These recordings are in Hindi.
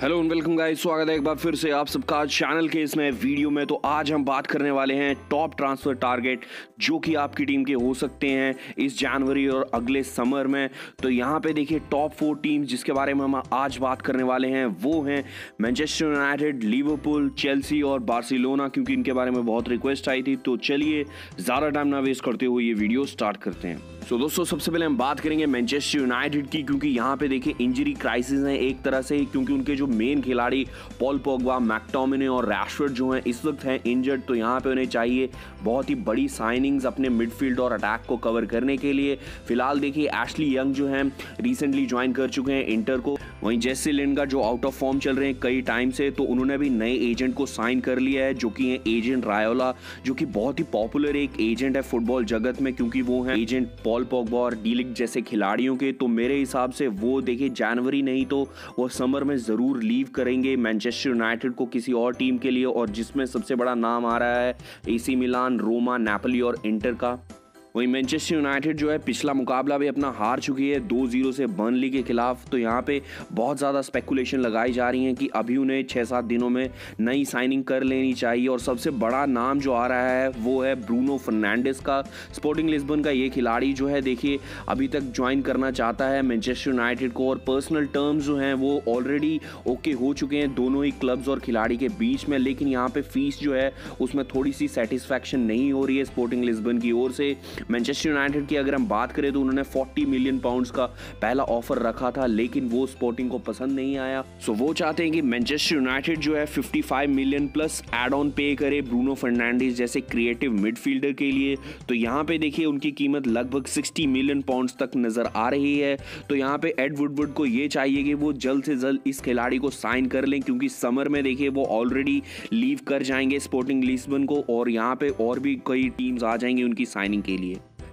हेलो एंड वेलकम गाइस, स्वागत है एक बार फिर से आप सबका आज चैनल के इस नए वीडियो में। तो आज हम बात करने वाले हैं टॉप ट्रांसफर टारगेट जो कि आपकी टीम के हो सकते हैं इस जनवरी और अगले समर में। तो यहाँ पे देखिए टॉप 4 टीम्स जिसके बारे में हम आज बात करने वाले हैं वो हैं मैनचेस्टर यूनाइटेड, लिवरपूल, चेल्सी और बार्सिलोना, क्योंकि इनके बारे में बहुत रिक्वेस्ट आई थी। तो चलिए ज़्यादा टाइम ना वेस्ट करते हुए ये वीडियो स्टार्ट करते हैं। तो दोस्तों सबसे पहले हम बात करेंगे मैनचेस्टर यूनाइटेड की, क्योंकि यहाँ पे देखिए इंजरी क्राइसिस है एक तरह से, क्योंकि उनके जो मेन खिलाड़ी पॉल पोग्बा, मैकटोमिने और रैशफोर्ड जो हैं इस वक्त हैं इंजर्ड। तो यहाँ पे उन्हें चाहिए बहुत ही बड़ी साइनिंग्स अपने मिडफील्ड और अटैक को कवर करने के लिए। फिलहाल देखिए एशली यंग जो है रिसेंटली ज्वाइन कर चुके हैं इंटर को, वहीं जेसी लिंगार्ड जो आउट ऑफ फॉर्म चल रहे हैं कई टाइम से, तो उन्होंने भी नए एजेंट को साइन कर लिया है जो कि है एजेंट रायोला, जो कि बहुत ही पॉपुलर एक एजेंट है फुटबॉल जगत में, क्योंकि वो है एजेंट पॉल पोग्बा और डीलिक जैसे खिलाड़ियों के। तो मेरे हिसाब से वो देखिए जनवरी नहीं तो वो समर में ज़रूर लीव करेंगे मैनचेस्टर यूनाइटेड को किसी और टीम के लिए, और जिसमें सबसे बड़ा नाम आ रहा है एसी मिलान, रोमा, नापोली और इंटर का। वहीं मैनचेस्टर यूनाइटेड जो है पिछला मुकाबला भी अपना हार चुकी है 2-0 से बर्नली के खिलाफ। तो यहाँ पे बहुत ज़्यादा स्पेकुलेशन लगाई जा रही है कि अभी उन्हें 6-7 दिनों में नई साइनिंग कर लेनी चाहिए। और सबसे बड़ा नाम जो आ रहा है वो है ब्रूनो फर्नांडिस का, स्पोर्टिंग लिस्बन का। ये खिलाड़ी जो है देखिए अभी तक ज्वाइन करना चाहता है मैनचेस्टर यूनाइटेड को, और पर्सनल टर्म्स जो हैं वो ऑलरेडी ओके हो चुके हैं दोनों ही क्लब्स और खिलाड़ी के बीच में, लेकिन यहाँ पर फीस जो है उसमें थोड़ी सी सेटिस्फैक्शन नहीं हो रही है स्पोर्टिंग लिस्बन की ओर से। मैनचेस्टर यूनाइटेड की अगर हम बात करें तो उन्होंने 40 मिलियन पाउंड्स का पहला ऑफर रखा था, लेकिन वो स्पोर्टिंग को पसंद नहीं आया। सो वो चाहते हैं कि मैनचेस्टर यूनाइटेड जो है 55 मिलियन प्लस एड ऑन पे करे ब्रूनो फर्नांडिस जैसे क्रिएटिव मिडफील्डर के लिए। तो यहाँ पे देखिए उनकी कीमत लगभग 60 मिलियन पाउंड्स तक नजर आ रही है। तो यहाँ पे एड वुडवर्ड को ये चाहिए कि वो जल्द से जल्द इस खिलाड़ी को साइन कर लें, क्योंकि समर में देखिए वो ऑलरेडी लीव कर जाएंगे स्पोर्टिंग लिस्बन को, और यहाँ पे और भी कई टीम्स आ जाएंगी उनकी साइनिंग के लिए।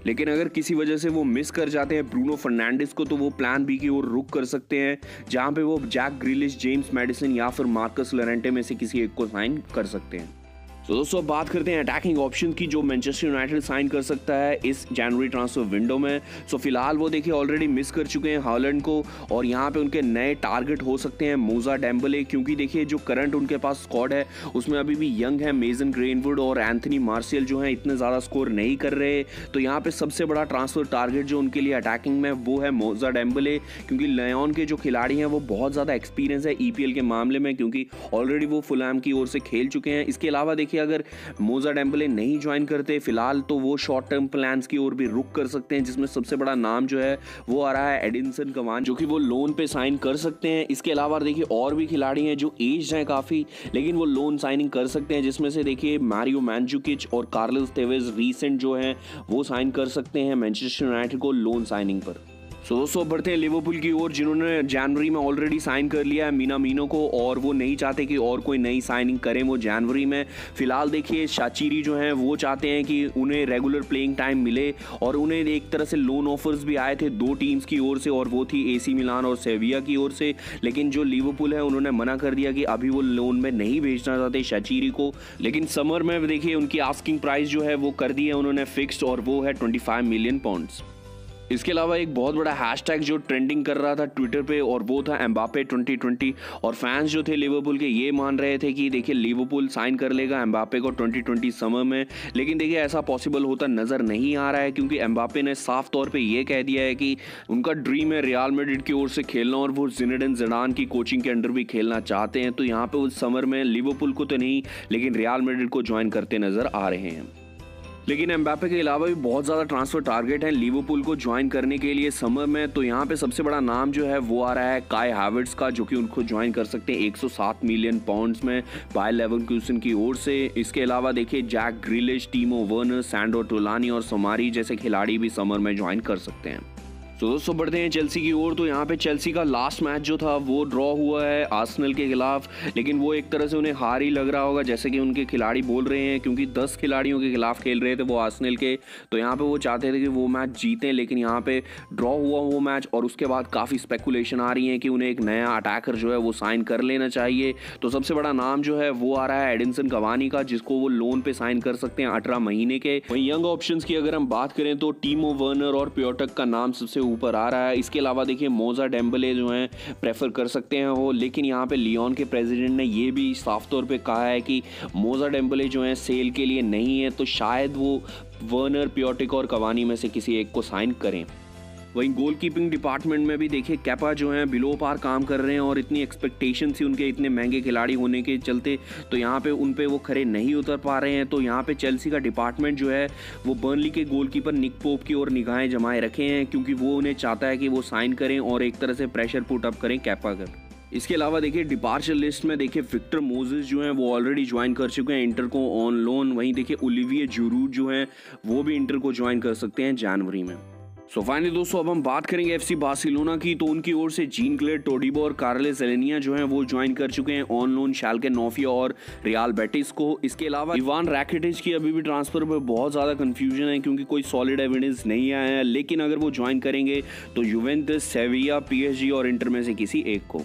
लेकिन अगर किसी वजह से वो मिस कर जाते हैं ब्रूनो फर्नांडिस को, तो वो प्लान बी की ओर रुक कर सकते हैं, जहां पे वो जैक ग्रिलिश, जेम्स मैडिसन या फिर मार्कस लोरेंटे में से किसी एक को साइन कर सकते हैं। तो दोस्तों बात करते हैं अटैकिंग ऑप्शन की जो मैनचेस्टर यूनाइटेड साइन कर सकता है इस जनवरी ट्रांसफर विंडो में। सो फिलहाल वो देखिए ऑलरेडी मिस कर चुके हैं हालैंड को, और यहाँ पे उनके नए टारगेट हो सकते हैं मूसा डेम्बले, क्योंकि देखिए जो करंट उनके पास स्क्वाड है उसमें अभी भी यंग है, मेजन ग्रीनवुड और एंथनी मार्शियल जो है इतने ज़्यादा स्कोर नहीं कर रहे। तो यहाँ पर सबसे बड़ा ट्रांसफर टारगेट जो उनके लिए अटैकिंग में वो है मूसा डेम्बले, क्योंकि लयॉन के जो खिलाड़ी हैं वो बहुत ज़्यादा एक्सपीरियंस है EPL के मामले में, क्योंकि ऑलरेडी वो फुलहैम की ओर से खेल चुके हैं। इसके अलावा देखिए अगर मूसा डेम्बले नहीं ज्वाइन करते फिलहाल, तो वो शॉर्ट टर्म प्लान्स की ओर भी रुक कर सकते हैं, जिसमें सबसे बड़ा नाम जो है वो आ रहा है एडिनसन कवानी, जो कि वो लोन पे साइन कर सकते हैं। इसके अलावा देखिए और भी खिलाड़ी हैं जो एज हैं काफ़ी, लेकिन वो लोन साइनिंग कर सकते हैं, जिसमें से देखिए मारियो मंजुकिच और कार्लोस टेवेज रीसेंट जो हैं वो साइन कर सकते हैं मैनचेस्टर यूनाइटेड को लोन साइनिंग पर। सो बढ़ते हैं लिवरपूल की ओर, जिन्होंने जनवरी में ऑलरेडी साइन कर लिया है मिनामिनो को, और वो नहीं चाहते कि और कोई नई साइनिंग करें वो जनवरी में। फिलहाल देखिए शाकिरी जो हैं वो चाहते हैं कि उन्हें रेगुलर प्लेइंग टाइम मिले, और उन्हें एक तरह से लोन ऑफर्स भी आए थे दो टीम्स की ओर से, और वो थी AC मिलान और सेविया की ओर से, लेकिन जो लिवरपूल है उन्होंने मना कर दिया कि अभी वो लोन में नहीं भेजना चाहते शाकिरी को। लेकिन समर में देखिए उनकी आस्किंग प्राइस जो है वो कर दी है उन्होंने फिक्स्ड, और वो है 25 मिलियन पाउंड्स। इसके अलावा एक बहुत बड़ा हैशटैग जो ट्रेंडिंग कर रहा था ट्विटर पे, और वो था एम्बापे 2020, और फैंस जो थे लिवरपूल के ये मान रहे थे कि देखिए लिवरपूल साइन कर लेगा एम्बापे को 2020 समर में, लेकिन देखिए ऐसा पॉसिबल होता नज़र नहीं आ रहा है, क्योंकि एम्बापे ने साफ तौर पे ये कह दिया है कि उनका ड्रीम है रियल मैड्रिड की ओर से खेलना, और वो जिनेडिन जिडान की कोचिंग के अंडर भी खेलना चाहते हैं। तो यहाँ पर उस समर में लिवरपूल को तो नहीं, लेकिन रियल मैड्रिड को ज्वाइन करते नज़र आ रहे हैं। लेकिन एम्बापे के अलावा भी बहुत ज़्यादा ट्रांसफर टारगेट हैं लिवरपूल को ज्वाइन करने के लिए समर में। तो यहाँ पे सबसे बड़ा नाम जो है वो आ रहा है काई हावर्ट्स का, जो कि उनको ज्वाइन कर सकते हैं 107 मिलियन पाउंड्स में बाय लेवरकुसन की ओर से। इसके अलावा देखिए जैक ग्रिलिश, टीमो वर्नर, सैंडो टोलानी और सोमारी जैसे खिलाड़ी भी समर में ज्वाइन कर सकते हैं। तो दोस्तों बढ़ते हैं चेल्सी की ओर। तो यहाँ पे चेल्सी का लास्ट मैच जो था वो ड्रॉ हुआ है आर्सेनल के खिलाफ, लेकिन वो एक तरह से उन्हें हार ही लग रहा होगा जैसे कि उनके खिलाड़ी बोल रहे हैं, क्योंकि 10 खिलाड़ियों के खिलाफ खेल रहे थे वो आर्सेनल के। तो यहाँ पे वो चाहते थे कि वो मैच जीतें, लेकिन यहाँ पे ड्रॉ हुआ वो मैच, और उसके बाद काफ़ी स्पेकुलेशन आ रही है कि उन्हें एक नया अटैकर जो है वो साइन कर लेना चाहिए। तो सबसे बड़ा नाम जो है वो आ रहा है एडिनसन कवानी का, जिसको वो लोन पर साइन कर सकते हैं 18 महीने के। वहीं यंग ऑप्शन की अगर हम बात करें तो टीमो वर्नर और प्योटक का नाम सबसे ऊपर आ रहा है। इसके अलावा देखिए मोज़ा डेम्बले जो हैं प्रेफर कर सकते हैं वो, लेकिन यहाँ पे लियोन के प्रेसिडेंट ने ये भी साफ तौर पे कहा है कि मोज़ा डेम्बले जो हैं सेल के लिए नहीं है, तो शायद वो वर्नर, प्योटिक और कवानी में से किसी एक को साइन करें। वहीं गोलकीपिंग डिपार्टमेंट में भी देखिए केपा जो हैं बिलो पार काम कर रहे हैं, और इतनी एक्सपेक्टेशन थी उनके इतने महंगे खिलाड़ी होने के चलते, तो यहाँ पे उन पे वो खरे नहीं उतर पा रहे हैं। तो यहाँ पे चेल्सी का डिपार्टमेंट जो है वो बर्नली के गोलकीपर निक पोप की ओर निगाहें जमाए रखे हैं, क्योंकि वो उन्हें चाहता है कि वो साइन करें और एक तरह से प्रेशर पुट अप करें केपा का। इसके अलावा देखिए डिपार्चर लिस्ट में देखिए विक्टर मोजेस जो हैं वो ऑलरेडी ज्वाइन कर चुके हैं इंटर को ऑन लोन। वहीं देखिए ओलिविये जिरू जो हैं वो भी इंटर को ज्वाइन कर सकते हैं जनवरी में। सो फाइनली दोस्तों अब हम बात करेंगे एफसी बार्सिलोना की। तो उनकी ओर से जीन क्लेड टोडिबो और कार्लेस एलेनिया जो हैं वो ज्वाइन कर चुके हैं ऑन लोन शाल्के नोफिया और रियाल बेटिस को। इसके अलावा इवान रैकेटिच की अभी भी ट्रांसफर पर बहुत ज़्यादा कन्फ्यूजन है, क्योंकि कोई सॉलिड एविडेंस नहीं आया है, लेकिन अगर वो ज्वाइन करेंगे तो यूवेंटस, सेविया, PSG और इंटर में से किसी एक को।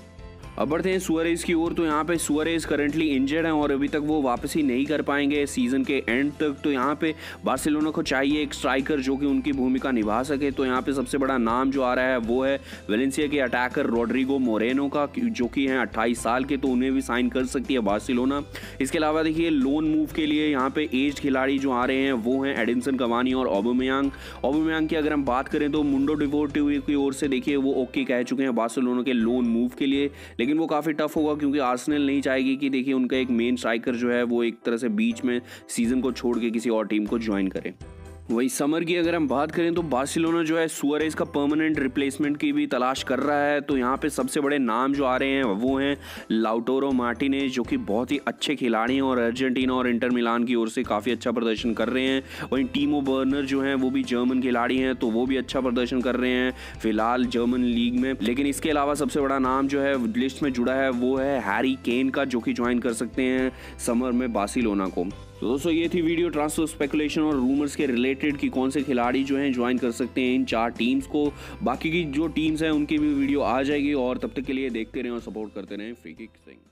अब बढ़ते हैं सुअरेज़ की ओर। तो यहाँ पे सुअरेज़ करंटली इंजर्ड हैं और अभी तक वो वापसी नहीं कर पाएंगे सीज़न के एंड तक। तो यहाँ पे बार्सिलोना को चाहिए एक स्ट्राइकर जो कि उनकी भूमिका निभा सके। तो यहाँ पे सबसे बड़ा नाम जो आ रहा है वो है वेलेंसिया के अटैकर रोड्रिगो मोरेनो का, जो कि हैं 28 साल के, तो उन्हें भी साइन कर सकती है बार्सिलोना। इसके अलावा देखिए लोन मूव के लिए यहाँ पे एज खिलाड़ी जो आ रहे हैं वो हैं एडिनसन कवानी और ओबामेयांग। ओबामेयांग की अगर हम बात करें तो मुंडो डिपोर्टिव की ओर से देखिए वो ओके कह चुके हैं बार्सिलोना के लोन मूव के लिए, लेकिन वो काफ़ी टफ होगा क्योंकि आर्सेनल नहीं चाहेगी कि देखिए उनका एक मेन स्ट्राइकर जो है वो एक तरह से बीच में सीज़न को छोड़ के किसी और टीम को ज्वाइन करे। वही समर की अगर हम बात करें तो बार्सिलोना जो है सुअरेज़ का परमानेंट रिप्लेसमेंट की भी तलाश कर रहा है। तो यहाँ पे सबसे बड़े नाम जो आ रहे हैं वो हैं लाउटोरो मार्टिनेज, जो कि बहुत ही अच्छे खिलाड़ी हैं और अर्जेंटीना और इंटर मिलान की ओर से काफ़ी अच्छा प्रदर्शन कर रहे हैं। वहीं टीमो बर्नर जो हैं वो भी जर्मन खिलाड़ी हैं, तो वो भी अच्छा प्रदर्शन कर रहे हैं फिलहाल जर्मन लीग में। लेकिन इसके अलावा सबसे बड़ा नाम जो है लिस्ट में जुड़ा है वो है हैरी केन का, जो कि ज्वाइन कर सकते हैं समर में बार्सिलोना को। तो दोस्तों ये थी वीडियो ट्रांसफर स्पेकुलेशन और रूमर्स के रिलेटेड कि कौन से खिलाड़ी जो हैं ज्वाइन कर सकते हैं इन 4 टीम्स को। बाकी की जो टीम्स हैं उनकी भी वीडियो आ जाएगी, और तब तक के लिए देखते रहें और सपोर्ट करते रहें फ्री किक सिंह।